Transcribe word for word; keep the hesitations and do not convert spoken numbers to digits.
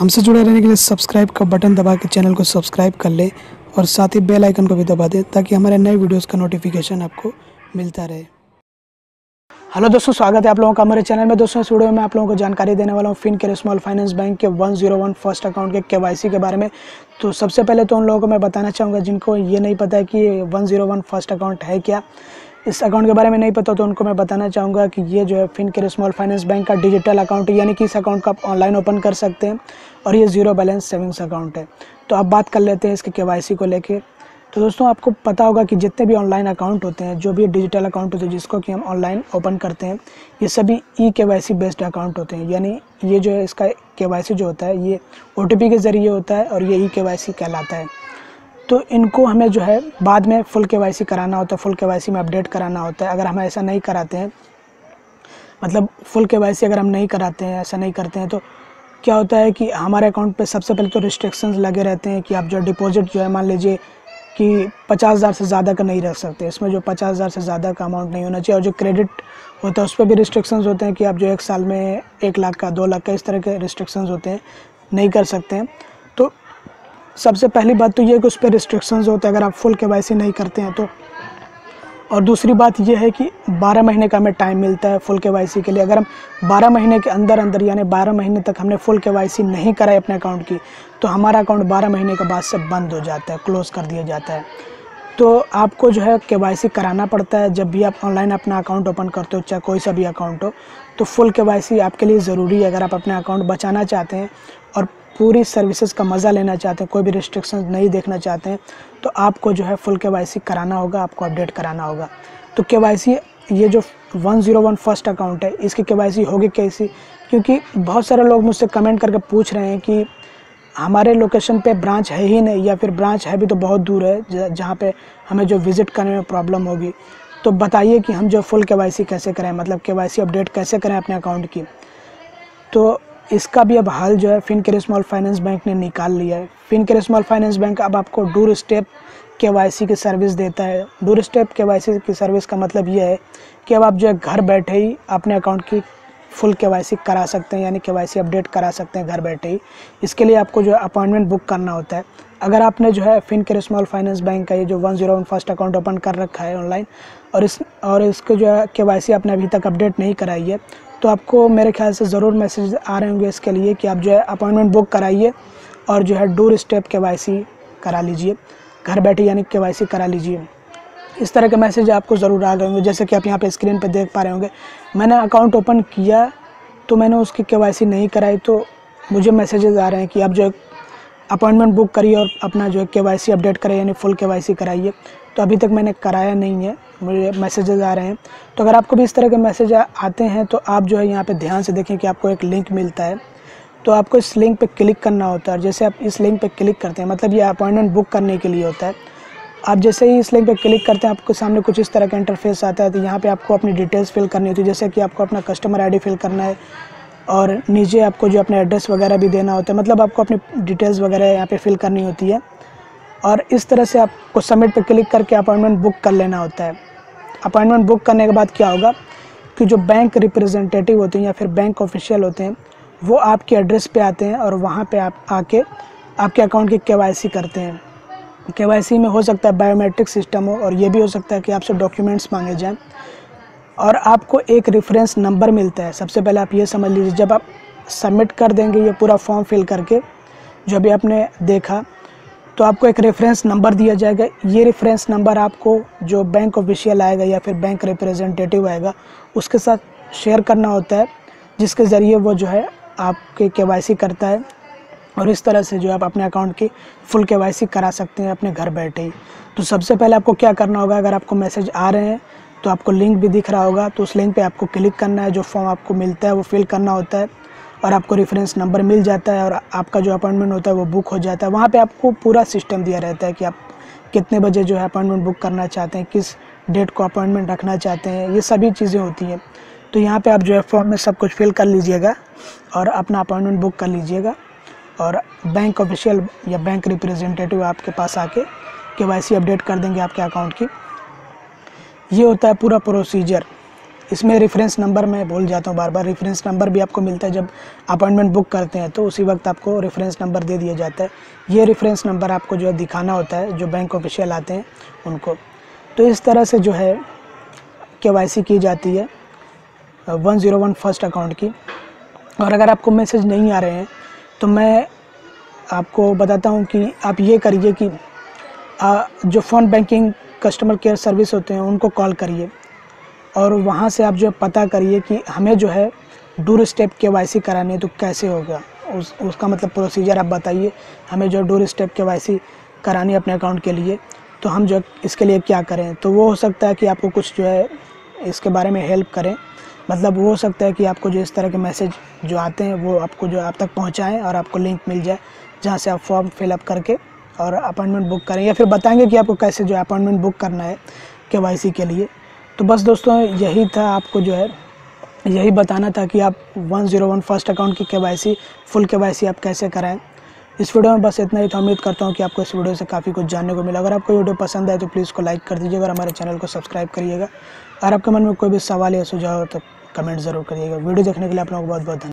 हमसे जुड़े रहने के लिए सब्सक्राइब का बटन दबा के चैनल को सब्सक्राइब कर लें और साथ ही बेल आइकन को भी दबा दें ताकि हमारे नए वीडियोस का नोटिफिकेशन आपको मिलता रहे। हेलो दोस्तों, स्वागत है आप लोगों का हमारे चैनल में। दोस्तों इस वीडियो में आप लोगों को जानकारी देने वाला हूँ फिनकेयर स्मॉल फाइनेंस बैंक के one O one first account के केवाईसी के बारे में। तो सबसे पहले तो उन लोगों को मैं बताना चाहूँगा जिनको ये नहीं पता है कि one O one first account है क्या, इस अकाउंट के बारे में नहीं पता, तो उनको मैं बताना चाहूँगा कि ये जो है फिनकेयर स्मॉल फाइनेंस बैंक का डिजिटल अकाउंट है, यानी कि इस अकाउंट को आप ऑनलाइन ओपन कर सकते हैं और ये जीरो बैलेंस सेविंग्स अकाउंट है। तो अब बात कर लेते हैं इसके केवाईसी को लेकर। तो दोस्तों आपको पता होगा कि जितने भी ऑनलाइन अकाउंट होते हैं, जो भी डिजिटल अकाउंट होते हैं जिसको कि हम ऑनलाइन ओपन करते हैं, ये सभी ई केवाईसी बेस्ड अकाउंट होते हैं। यानी ये जो है इसका केवाईसी जो होता है ये ओटीपी के ज़रिए होता है और ये ई केवाईसी कहलाता है। तो इनको हमें जो है बाद में फुल केवाईसी कराना होता है, फुल केवाईसी में अपडेट कराना होता है। अगर हम ऐसा नहीं कराते हैं, मतलब फुल केवाईसी अगर हम नहीं कराते हैं, ऐसा नहीं करते हैं, तो क्या होता है कि हमारे अकाउंट पर सबसे पहले तो रिस्ट्रिक्शंस लगे रहते हैं कि आप जो डिपॉजिट जो है मान लीजिए कि पचास हज़ार से ज़्यादा का नहीं रख सकते, इसमें जो पचास हज़ार से ज़्यादा का अमाउंट नहीं होना चाहिए। और जो क्रेडिट होता है उस पर भी रिस्ट्रिक्शंस होते हैं कि आप जो एक साल में एक लाख का, दो लाख का, इस तरह के रिस्ट्रिक्शंस होते हैं, नहीं कर सकते हैं। तो सबसे पहली बात तो ये है कि उस पर रिस्ट्रिक्शंस होते हैं अगर आप फुल केवाईसी नहीं करते हैं तो। और दूसरी बात यह है कि बारह महीने का हमें टाइम मिलता है फुल केवाईसी के लिए। अगर हम बारह महीने के अंदर अंदर यानी बारह महीने तक हमने फुल केवाईसी नहीं कराई अपने अकाउंट की, तो हमारा अकाउंट बारह महीने के बाद से बंद हो जाता है, क्लोज़ कर दिया जाता है। तो आपको जो है केवाईसी कराना पड़ता है जब भी आप ऑनलाइन अपना अकाउंट ओपन करते हो, चाहे कोई सा भी अकाउंट हो। तो फुल केवाईसी आपके लिए ज़रूरी है अगर आप अपना अकाउंट बचाना चाहते हैं और पूरी सर्विसेज का मज़ा लेना चाहते हैं, कोई भी रिस्ट्रिक्शंस नहीं देखना चाहते हैं, तो आपको जो है फुल केवाईसी कराना होगा, आपको अपडेट कराना होगा। तो केवाईसी ये जो one O one first account है इसकी केवाईसी होगी कैसी, क्योंकि बहुत सारे लोग मुझसे कमेंट करके पूछ रहे हैं कि हमारे लोकेशन पे ब्रांच है ही नहीं, या फिर ब्रांच है भी तो बहुत दूर है जहाँ पे हमें जो विज़िट करने में प्रॉब्लम होगी। तो बताइए कि हम जो फुल केवाईसी कैसे करें, मतलब केवाईसी अपडेट कैसे करें अपने अकाउंट की। तो इसका भी अब हल जो है फिनकेयर स्मॉल फाइनेंस बैंक ने निकाल लिया है। फिनकेयर स्मॉल फाइनेंस बैंक अब आपको डोर स्टेप केवाईसी की सर्विस देता है। डोर स्टेप केवाईसी की सर्विस का मतलब ये है कि अब आप जो है घर बैठे ही अपने अकाउंट की फुल केवाईसी करा सकते हैं, यानी केवाईसी अपडेट करा सकते हैं घर बैठे ही। इसके लिए आपको जो है अपॉइंटमेंट बुक करना होता है। अगर आपने जो है फिनकेयर स्मॉल फाइनेंस बैंक का ये जो one O one first account open कर रखा है ऑनलाइन और इस और इसको जो है केवाईसी आपने अभी तक अपडेट नहीं कराई है, तो आपको मेरे ख्याल से ज़रूर मैसेज आ रहे होंगे इसके लिए कि आप जो है अपॉइंटमेंट बुक कराइए और जो है डोर स्टेप केवाईसी करा लीजिए, घर बैठे यानी केवाईसी करा लीजिए। इस तरह के मैसेज आपको ज़रूर आ रहे होंगे। जैसे कि आप यहाँ पे स्क्रीन पे देख पा रहे होंगे, मैंने अकाउंट ओपन किया तो मैंने उसकी केवाईसी नहीं कराई, तो मुझे मैसेजेस आ रहे हैं कि आप जो है अपॉइंटमेंट बुक करिए और अपना जो है केवाईसी अपडेट कराइए, यानी फुल केवाईसी कराइए। तो अभी तक मैंने कराया नहीं है, मुझे मैसेजेस आ रहे हैं। तो अगर आपको भी इस तरह के मैसेज आते हैं तो आप जो है यहाँ पे ध्यान से देखें कि आपको एक लिंक मिलता है, तो आपको इस लिंक पे क्लिक करना होता है। जैसे आप इस लिंक पे क्लिक करते हैं, मतलब ये अपॉइंटमेंट बुक करने के लिए होता है। आप जैसे ही इस लिंक पे क्लिक करते हैं आपके सामने कुछ इस तरह का इंटरफेस आता है। तो यहाँ पर आपको अपनी डिटेल्स फिल करनी होती है, जैसे कि आपको अपना कस्टमर आई डी फिल करना है और नीचे आपको जो अपना एड्रेस वगैरह भी देना होता है, मतलब आपको अपनी डिटेल्स वगैरह यहाँ पर फिल करनी होती है। और इस तरह से आपको सबमिट पर क्लिक करके अपॉइंटमेंट बुक कर लेना होता है। अपॉइंटमेंट बुक करने के बाद क्या होगा कि जो बैंक रिप्रेजेंटेटिव होते हैं या फिर बैंक ऑफिशियल होते हैं वो आपके एड्रेस पे आते हैं और वहाँ पे आप आके आपके अकाउंट की केवाईसी करते हैं। केवाईसी में हो सकता है बायोमेट्रिक सिस्टम हो और ये भी हो सकता है कि आपसे डॉक्यूमेंट्स मांगे जाएँ। और आपको एक रेफरेंस नंबर मिलता है। सबसे पहले आप ये समझ लीजिए, जब आप सबमिट कर देंगे ये पूरा फॉर्म फिल करके जो भी आपने देखा, तो आपको एक रेफरेंस नंबर दिया जाएगा। ये रेफरेंस नंबर आपको जो बैंक ऑफिशियल आएगा या फिर बैंक रिप्रेजेंटेटिव आएगा उसके साथ शेयर करना होता है, जिसके ज़रिए वो जो है आपके केवाईसी करता है। और इस तरह से जो आप अपने अकाउंट की फुल केवाईसी करा सकते हैं अपने घर बैठे ही। तो सबसे पहले आपको क्या करना होगा, अगर आपको मैसेज आ रहे हैं तो आपको लिंक भी दिख रहा होगा, तो उस लिंक पर आपको क्लिक करना है, जो फॉर्म आपको मिलता है वो फिल करना होता है और आपको रेफरेंस नंबर मिल जाता है और आपका जो अपॉइंटमेंट होता है वो बुक हो जाता है। वहाँ पे आपको पूरा सिस्टम दिया रहता है कि आप कितने बजे जो है अपॉइंटमेंट बुक करना चाहते हैं, किस डेट को अपॉइंटमेंट रखना चाहते हैं, ये सभी चीज़ें होती हैं। तो यहाँ पे आप जो है फॉर्म में सब कुछ फिल कर लीजिएगा और अपना अपॉइंटमेंट बुक कर लीजिएगा और बैंक ऑफिशियल या बैंक रिप्रेजेंटेटिव आपके पास आके केवाईसी अपडेट कर देंगे आपके अकाउंट की। ये होता है पूरा प्रोसीजर। इसमें रेफरेंस नंबर मैं बोल जाता हूँ बार बार, रेफरेंस नंबर भी आपको मिलता है जब अपॉइंटमेंट बुक करते हैं तो उसी वक्त आपको रेफरेंस नंबर दे दिया जाता है। ये रेफरेंस नंबर आपको जो है दिखाना होता है जो बैंक ऑफिशियल आते हैं उनको। तो इस तरह से जो है केवाईसी की जाती है one O one first account की। और अगर आपको मैसेज नहीं आ रहे हैं तो मैं आपको बताता हूँ कि आप ये करिए कि आ, जो phone banking customer care service होते हैं उनको कॉल करिए और वहाँ से आप जो पता करिए कि हमें जो है डोर स्टेप केवाईसी करानी है तो कैसे होगा, उस उसका मतलब प्रोसीजर आप बताइए, हमें जो डोर स्टेप केवाईसी करानी है अपने अकाउंट के लिए तो हम जो इसके लिए क्या करें। तो वो हो सकता है कि आपको कुछ जो है इसके बारे में हेल्प करें, मतलब वो हो सकता है कि आपको जो इस तरह के मैसेज जो आते हैं वो आपको जो आप तक पहुँचाएँ और आपको लिंक मिल जाए जहाँ से आप फॉर्म फिलअप करके और अपॉइंटमेंट बुक करें, या फिर बताएंगे कि आपको कैसे जो है अपॉइंटमेंट बुक करना है केवाईसी के लिए। तो बस दोस्तों यही था, आपको जो है यही बताना था कि आप one O one first account की केवाईसी फुल केवाईसी आप कैसे कराएं। इस वीडियो में बस इतना ही था। उम्मीद करता हूं कि आपको इस वीडियो से काफ़ी कुछ जानने को मिला। अगर आपको वीडियो पसंद आए तो प्लीज़ को लाइक कर दीजिएगा और हमारे चैनल को सब्सक्राइब करिएगा। और आपके मन में कोई भी सवाल या सुझाव हो तो कमेंट ज़रूर करिएगा। वीडियो देखने के लिए आप लोगों को बहुत बहुत धन्यवाद।